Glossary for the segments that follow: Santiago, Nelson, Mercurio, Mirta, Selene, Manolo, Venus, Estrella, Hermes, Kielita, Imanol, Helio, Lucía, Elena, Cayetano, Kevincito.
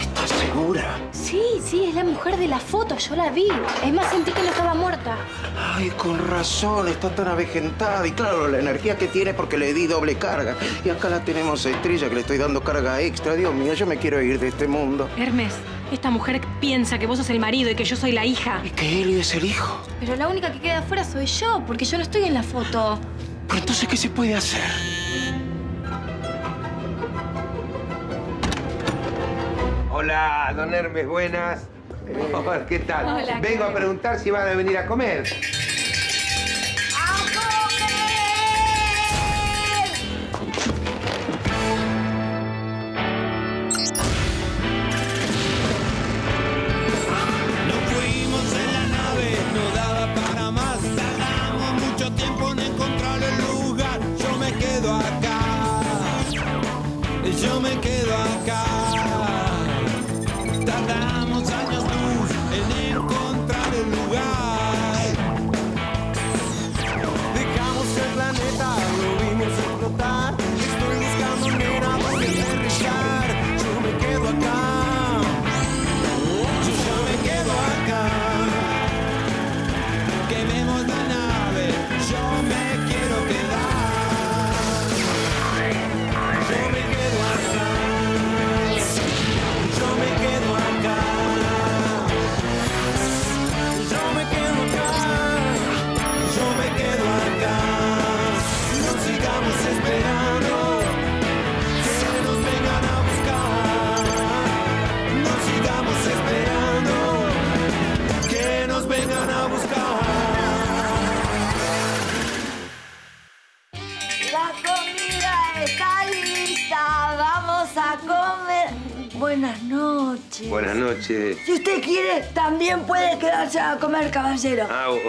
¿Estás segura? Sí, es la mujer de la foto, yo la vi. Es más, sentí que no estaba muerta. Ay, con razón, está tan avejentada. Y claro, la energía que tiene es porque le di doble carga. Y acá la tenemos a Estrella, que le estoy dando carga extra. Dios mío, yo me quiero ir de este mundo. Hermes, esta mujer piensa que vos sos el marido y que yo soy la hija. Y que Helio es el hijo. Pero la única que queda afuera soy yo, porque yo no estoy en la foto. Pero entonces, ¿qué se puede hacer? Hola, don Hermes, buenas. ¿Qué tal? Hola, vengo a preguntar si van a venir a comer. Buenas noches. Buenas noches. Si usted quiere, también puede quedarse a comer, caballero. ¡Vamos!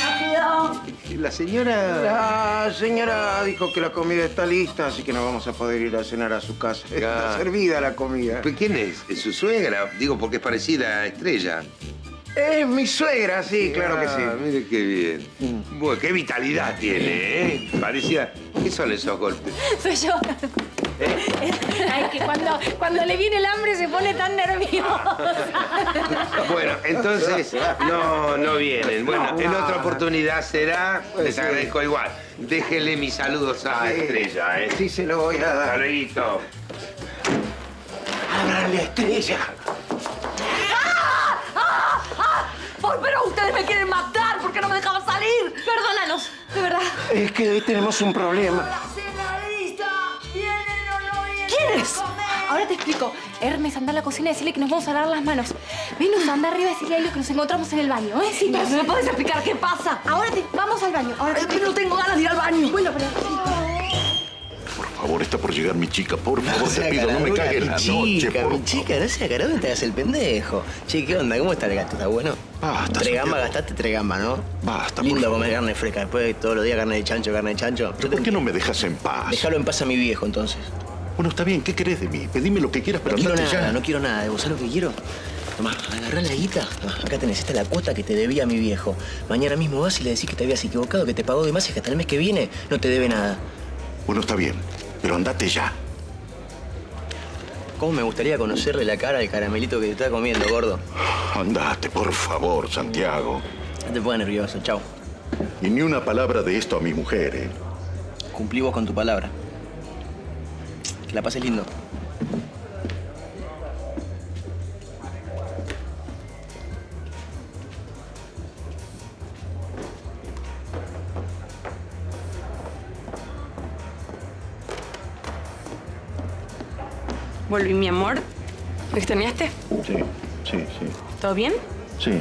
¡Rápido! La señora dijo que la comida está lista, así que no vamos a poder ir a cenar a su casa. Ya. Está servida la comida. ¿Pero quién es? ¿Es su suegra? Digo, porque es parecida a Estrella. Es mi suegra, sí, claro que sí. Mire qué bien. Bueno, qué vitalidad tiene, ¿eh? Parecida... ¿Qué son esos golpes? Soy yo. Ay, que cuando le viene el hambre se pone tan nerviosa. Bueno, entonces no vienen. Bueno, en otra oportunidad será. Les agradezco igual. Déjenle mis saludos a Estrella, ¿eh? Sí, se lo voy a dar. Saludito. ¡Ábrale, Estrella! Pero ustedes me quieren matar porque no me dejaban salir. Perdónanos, de verdad. Es que hoy tenemos un problema. ¿Quiénes? Ahora te explico. Hermes, anda a la cocina y decirle que nos vamos a lavar las manos. Venus, anda arriba y decirle a Helio que nos encontramos en el baño, ¿eh? Sí, pero si me puedes explicar qué pasa. Ahora vamos al baño. Ahora es que no tengo ganas de ir al baño. Bueno, pero... Por favor, está por llegar mi chica. Por favor, te pido, no me caigas la noche, por favor. Mi chica, no seas carón, te hagas el pendejo. Che, ¿qué onda? ¿Cómo está el gato? ¿Está bueno? Basta, tregamba, gastaste tregamba, ¿no? Basta, lindo comer carne fresca. Después todos los días carne de chancho. ¿Pero por qué no me dejas en paz? Déjalo en paz a mi viejo, entonces. Bueno, está bien. ¿Qué querés de mí? Pedime lo que quieras, pero andate ya. No quiero nada. ¿De vos sabés lo que quiero? Tomá, agarrá la guita. Tomá, acá tenés. Esta es la cuota que te debía a mi viejo. Mañana mismo vas y le decís que te habías equivocado, que te pagó de más y que hasta el mes que viene no te debe nada. Bueno, está bien, pero andate ya. ¿Cómo me gustaría conocerle la cara al caramelito que te está comiendo, gordo? Andate, por favor, Santiago. No te pongas nervioso, chao. Y ni una palabra de esto a mi mujer, ¿eh? Cumplí vos con tu palabra. Que la pases lindo. Volví, mi amor. ¿Me extrañaste? Sí. ¿Todo bien? Sí.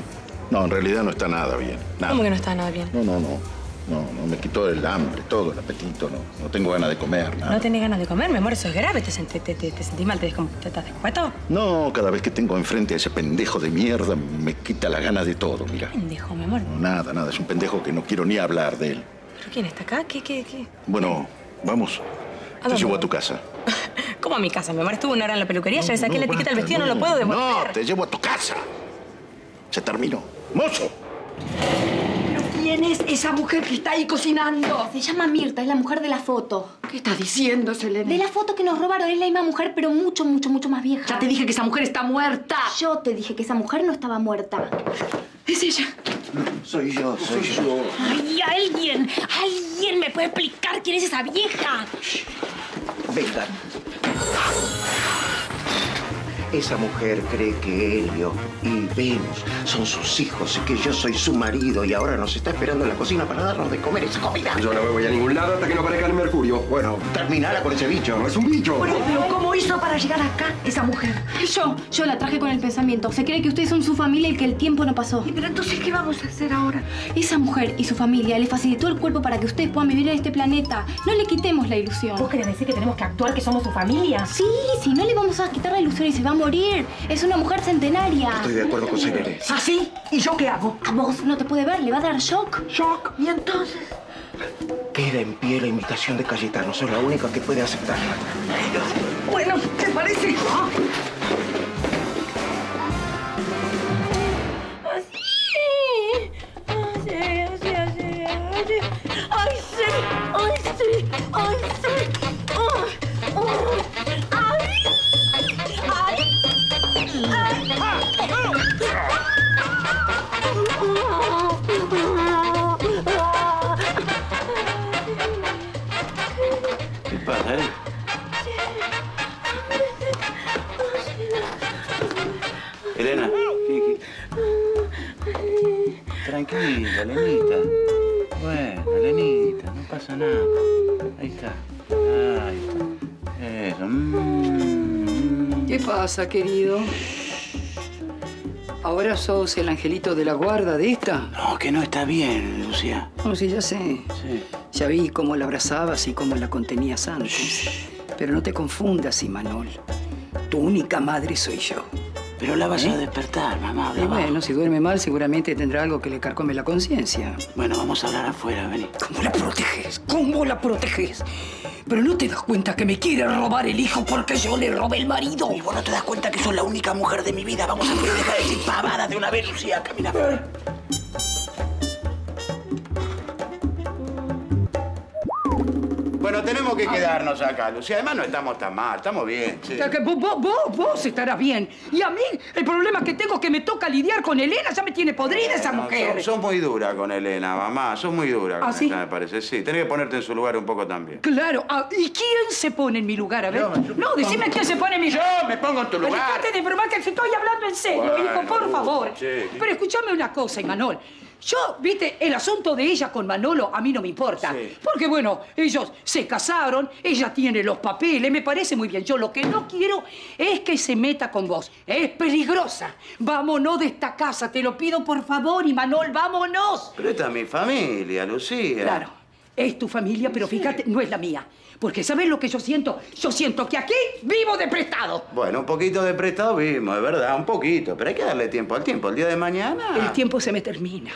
No, en realidad no está nada bien. Nada. ¿Cómo que no está nada bien? No, me quitó el hambre, todo, el apetito. No tengo ganas de comer, nada. ¿No tenés ganas de comer, mi amor? Eso es grave. ¿Te sentís mal? ¿Te estás descueto? No, cada vez que tengo enfrente a ese pendejo de mierda me quita las ganas de todo, mira. ¿Pendejo, mi amor? No, nada. Es un pendejo que no quiero ni hablar de él. ¿Pero quién está acá? ¿Qué? Bueno, vamos. Te llevo a tu casa. como a mi casa. Mi mamá estuvo una hora en la peluquería, ya le saqué la etiqueta al vestido, no lo puedo devolver. No, te llevo a tu casa. Se terminó. ¡Mozo! ¿Quién es esa mujer que está ahí cocinando? Se llama Mirta, es la mujer de la foto. ¿Qué estás diciendo, Selene? De la foto que nos robaron, es la misma mujer, pero mucho, mucho, mucho más vieja. Ya te dije que esa mujer está muerta. Yo te dije que esa mujer no estaba muerta. Es ella. Soy yo, soy yo. Ay, alguien me puede explicar quién es esa vieja. Vengan. Esa mujer cree que Helio y Venus son sus hijos y que yo soy su marido y ahora nos está esperando en la cocina para darnos de comer esa comida. Yo no me voy a ningún lado hasta que no aparezca el Mercurio. Bueno, terminala con ese bicho. No es un bicho. Bueno, pero ¿cómo hizo para llegar acá esa mujer? Yo la traje con el pensamiento. Se cree que ustedes son su familia y que el tiempo no pasó. Pero entonces, ¿qué vamos a hacer ahora? Esa mujer y su familia le facilitó el cuerpo para que ustedes puedan vivir en este planeta. No le quitemos la ilusión. ¿Vos querés decir que tenemos que actuar que somos su familia? Sí, si no le vamos a quitar la ilusión y se vamos. Morir. Es una mujer centenaria. Estoy de acuerdo con Selene. ¿Ah, sí? ¿Y yo qué hago? A vos no te puede ver, le va a dar shock. ¿Shock? ¿Y entonces? Queda en pie la invitación de Cayetano. Soy la única que puede aceptarla. Bueno, ¿te parece? ¿Ah? Elena, tranquila, Elenita. Bueno, Elenita, no pasa nada. Ahí está. Ahí está. Eso. ¿Qué pasa, querido? ¿Ahora sos el angelito de la guarda de esta? No, que no está bien, Lucía. No, sí, ya sé. Sí. Ya vi cómo la abrazabas y cómo la contenías antes. Shh. Pero no te confundas, Imanol. Tu única madre soy yo. Pero la vas a despertar, mamá. Y bueno, si duerme mal, seguramente tendrá algo que le carcome la conciencia. Bueno, vamos a hablar afuera, vení. ¿Cómo la proteges? ¿Cómo la proteges? Pero no te das cuenta que me quiere robar el hijo porque yo le robé el marido. Y vos no te das cuenta que sos la única mujer de mi vida. Vamos a poder dejar de decir pavadas de una vez, Lucía. Camina afuera. Bueno, tenemos que quedarnos acá, Lucía. Además, no estamos tan mal, estamos bien. Sí. Que vos estarás bien. Y a mí, el problema que tengo es que me toca lidiar con Elena. Ya me tiene podrida esa mujer. Sos muy dura con Elena, mamá. Sos muy dura con Elena, me parece. Sí, tenés que ponerte en su lugar un poco también. Claro. ¿Y quién se pone en mi lugar? A ver. No, decime quién se pone en mi lugar. Yo me pongo en tu lugar. Dejate de bromar que estoy hablando en serio, bueno, hijo, por favor. Sí. Pero escúchame una cosa, Imanol. Yo, viste, el asunto de ella con Manolo a mí no me importa. Sí. Porque, bueno, ellos se casaron, ella tiene los papeles, me parece muy bien. Yo lo que no quiero es que se meta con vos. Es peligrosa. Vámonos de esta casa, te lo pido por favor, Imanol, vámonos. Pero esta es mi familia, Lucía. Claro, es tu familia, pero fíjate, no es la mía. Porque ¿sabes lo que yo siento? Yo siento que aquí vivo de prestado. Bueno, un poquito de prestado vivimos, es verdad, un poquito. Pero hay que darle tiempo al tiempo. El día de mañana... El tiempo se me termina.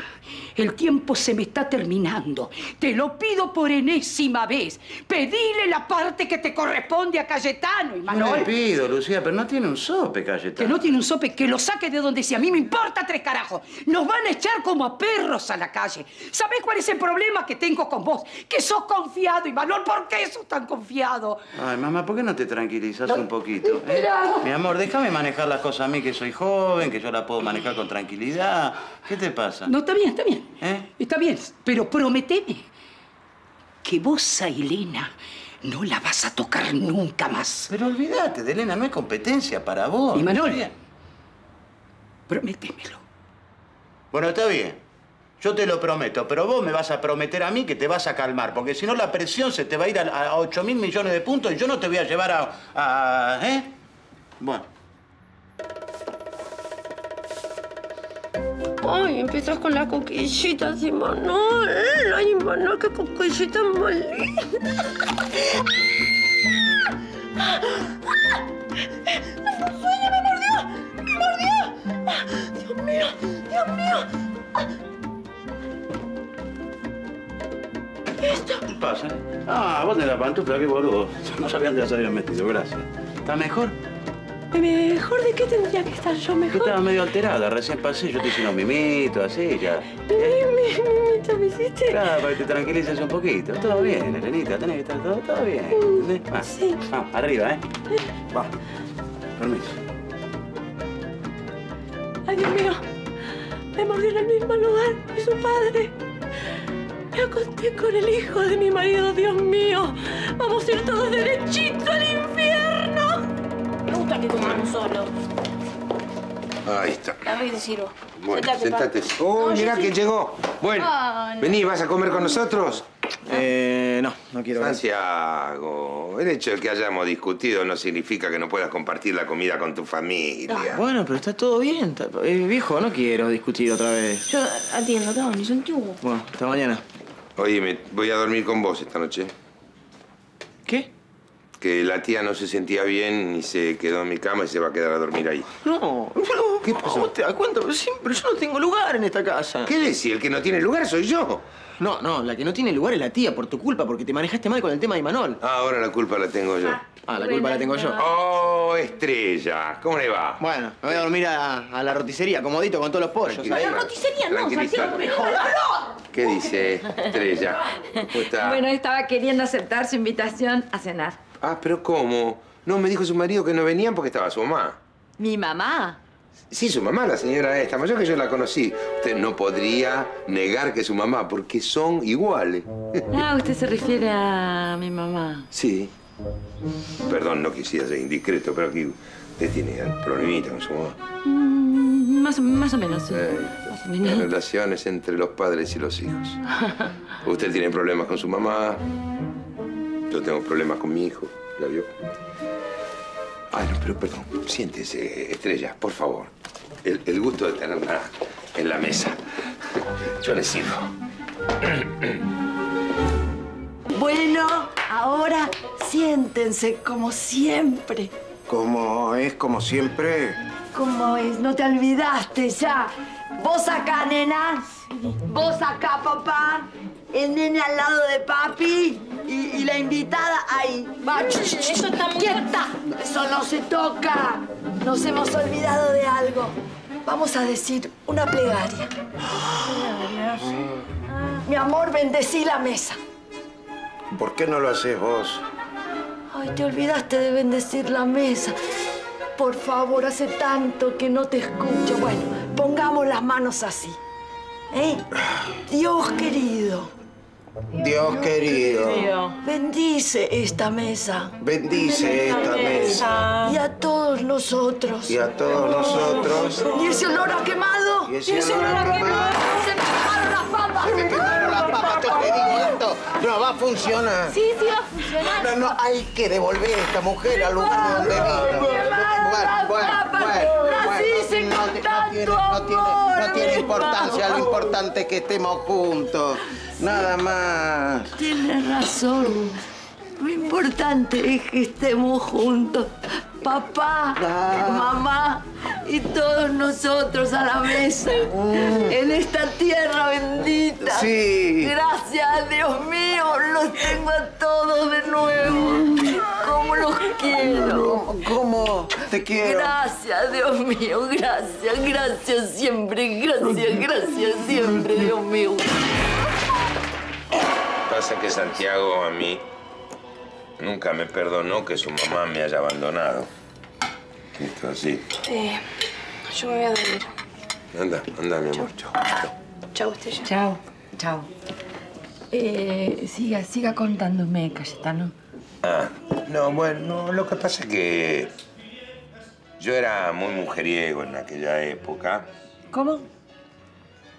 El tiempo se me está terminando. Te lo pido por enésima vez. Pedile la parte que te corresponde a Cayetano, Imanol. No le pido, Lucía, pero no tiene un sope, Cayetano. Que no tiene un sope, que lo saque de donde sea. A mí me importa tres carajos. Nos van a echar como a perros a la calle. ¿Sabés cuál es el problema que tengo con vos? Que sos confiado, Imanol. ¿Por qué sos tan confiado? Ay, mamá, ¿por qué no te tranquilizas un poquito? Mi amor, déjame manejar las cosas a mí, que soy joven, que yo la puedo manejar con tranquilidad. ¿Qué te pasa? No, está bien, está bien. Está bien, pero prometeme que vos a Elena no la vas a tocar nunca más. Pero olvídate de Elena, no hay competencia para vos. Imanol, prométemelo. Bueno, está bien. Yo te lo prometo, pero vos me vas a prometer a mí que te vas a calmar, porque si no la presión se te va a ir a 8.000 millones de puntos y yo no te voy a llevar a Bueno. Ay, empiezas con las coquillitas, Imanol. Ay, Imanol, qué coquillitas malignas. ¡No sueño, me mordió! ¡Me mordió! ¡Dios mío! ¡Dios mío! ¿Qué pasa? Ah, vos tenés la pantufla, qué boludo. No sabían que las habían metido, gracias. ¿Estás mejor? ¿Mejor de qué tendría que estar yo mejor? Yo estaba medio alterada, recién pasé, yo te hice unos mimitos, así, ya. ¿Mimitos me hiciste? Claro, para que te tranquilices un poquito. Todo bien, Elenita, tenés que estar todo bien. ¿Entendés? Va. Sí. Vamos, arriba, ¿eh? Va. Permiso. Ay, Dios mío. Me morí en el mismo lugar que su padre. Me acosté con el hijo de mi marido, Dios mío. Vamos a ir todos derechitos al infierno. Me gusta que coman solo. Ahí está. A ver, Ciro. Bueno, sentate. ¡Oh, no, mirá que llegó! Bueno, oh, no. Vení, ¿vas a comer con nosotros? No, no quiero. Santiago, el hecho de que hayamos discutido no significa que no puedas compartir la comida con tu familia. No. Bueno, pero está todo bien. Viejo, no quiero discutir otra vez. Yo atiendo, cabrón, yo entiendo. Bueno, hasta mañana. Oye, me voy a dormir con vos esta noche. ¿Qué? Que la tía no se sentía bien y se quedó en mi cama y se va a quedar a dormir ahí. No, no. ¿Qué pasó? ¿Vos te das cuenta? Pero yo no tengo lugar en esta casa. ¿Qué decís? El que no tiene lugar soy yo. No, no, la que no tiene lugar es la tía, por tu culpa, porque te manejaste mal con el tema de Imanol. Ah, ahora la culpa la tengo yo. Ah, la culpa la tengo yo. Oh, Estrella, ¿cómo le va? Bueno, me voy a dormir a la roticería, comodito con todos los pollos. A la roticería no, Santiago, me jodas. ¿Qué dice Estrella? ¿Cómo está? Bueno, estaba queriendo aceptar su invitación a cenar. Ah, pero ¿cómo? No, me dijo su marido que no venían porque estaba su mamá. ¿Mi mamá? Sí, su mamá, la señora esta, mayor que yo la conocí. Usted no podría negar que es su mamá, porque son iguales. Ah, usted se refiere a mi mamá. Sí. Perdón, no quisiera ser indiscreto, pero aquí usted tiene problemita con su mamá. Más o menos, sí. Más o menos. Las relaciones entre los padres y los hijos. Usted tiene problemas con su mamá. Yo tengo problemas con mi hijo. ¿La vio? Ah, no, pero perdón. Siéntese, Estrella, por favor. El gusto de tenerla en la mesa. Yo le sirvo. Bueno, ahora siéntense como siempre. ¿Cómo es como siempre? ¿Cómo es? No te olvidaste ya. Vos acá, nena. Vos acá, papá. El nene al lado de papi y la invitada ahí. Va, eso está muy... ¡Quieta! Eso no se toca. Nos hemos olvidado de algo. Vamos a decir una plegaria. Mi amor, bendecí la mesa. ¿Por qué no lo haces vos? Ay, te olvidaste de bendecir la mesa. Por favor, hace tanto que no te escucho. Bueno, pongamos las manos así. ¿Eh? Dios querido. Dios querido. Bendice esta mesa. Bendice esta mesa. Y a todos nosotros. Y a todos nosotros. Y ese olor a quemado. Y ese olor a quemado. Se me quemaron las papas. Se me quemaron las papas, te digo esto. No va a funcionar. Sí, sí va a funcionar. No, no, hay que devolver a esta mujer al lugar donde vino. No tiene importancia, lo importante es que estemos juntos. Sí, nada más. Tienes razón. Lo importante es que estemos juntos. Papá, mamá y todos nosotros a la mesa. En esta tierra bendita. Sí. Gracias, Dios mío, los tengo a todos de nuevo. ¿Cómo los quiero? ¿Cómo te quiero? Gracias, Dios mío, gracias, gracias siempre, gracias, gracias siempre, Dios mío. Pasa que Santiago a mí nunca me perdonó que su mamá me haya abandonado. Esto así. Yo me voy a dormir. Anda, mi amor. Chao. Chao, Estrella. Chao. Chao. Siga contándome, Cayetano. Ah, no, bueno, lo que pasa es que yo era muy mujeriego en aquella época. ¿Cómo?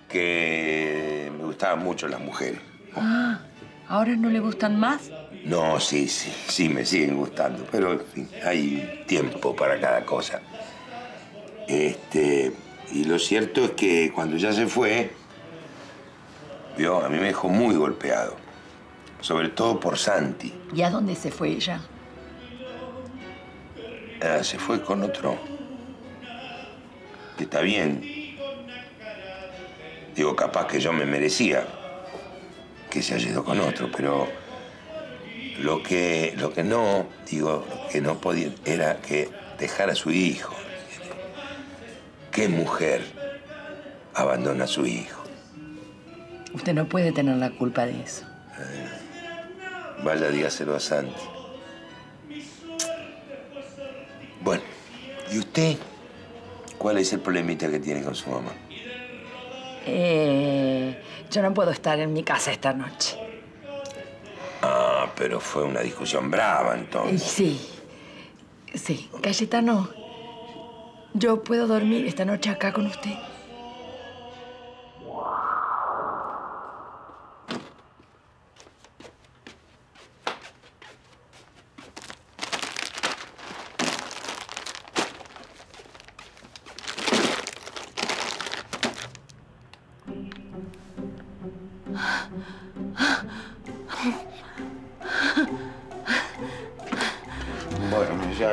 Que me gustaban mucho las mujeres. Ah, ¿ahora no le gustan más? No, sí, me siguen gustando, pero en fin, hay tiempo para cada cosa. Y lo cierto es que cuando ya se fue, vio, a mí me dejó muy golpeado, sobre todo por Santi. ¿Y a dónde se fue ella? Ah, se fue con otro, que está bien. Digo, capaz que yo me merecía que se haya ido con otro, pero... Lo que no podía era que dejar a su hijo. ¿Qué mujer abandona a su hijo? Usted no puede tener la culpa de eso. Vaya, dígaselo a Santi. Bueno, ¿y usted? ¿Cuál es el problemita que tiene con su mamá? Yo no puedo estar en mi casa esta noche. Ah, pero fue una discusión brava, entonces. Sí. Sí. Cayetano, ¿yo puedo dormir esta noche acá con usted?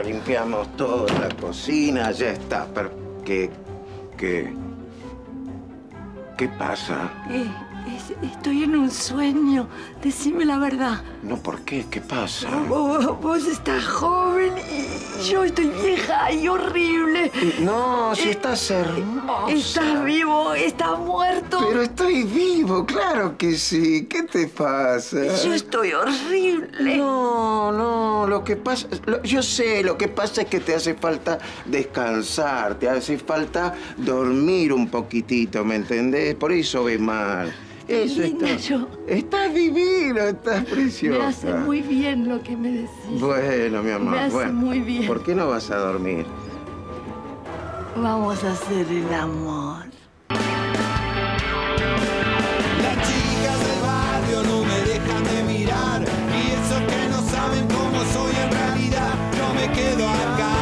Limpiamos toda la cocina, ya está. Pero ¿Qué pasa? Estoy en un sueño. Decime la verdad. No, ¿por qué? ¿Qué pasa? Vos estás joven y yo estoy vieja y horrible. No, si estás hermosa. Estás vivo, estás muerto. Pero estoy vivo, claro que sí. ¿Qué te pasa? Yo estoy horrible. No, lo que pasa... yo sé, lo que pasa es que te hace falta descansar, te hace falta dormir un poquitito, ¿me entendés? Por eso ves mal. Eso está. Estás divino, estás preciosa. Me hace muy bien lo que me decís. Bueno, mi amor. Me hace muy bien. ¿Por qué no vas a dormir? Vamos a hacer el amor. Las chicas del barrio no me dejan de mirar. Y esos que no saben cómo soy en realidad, yo me quedo acá.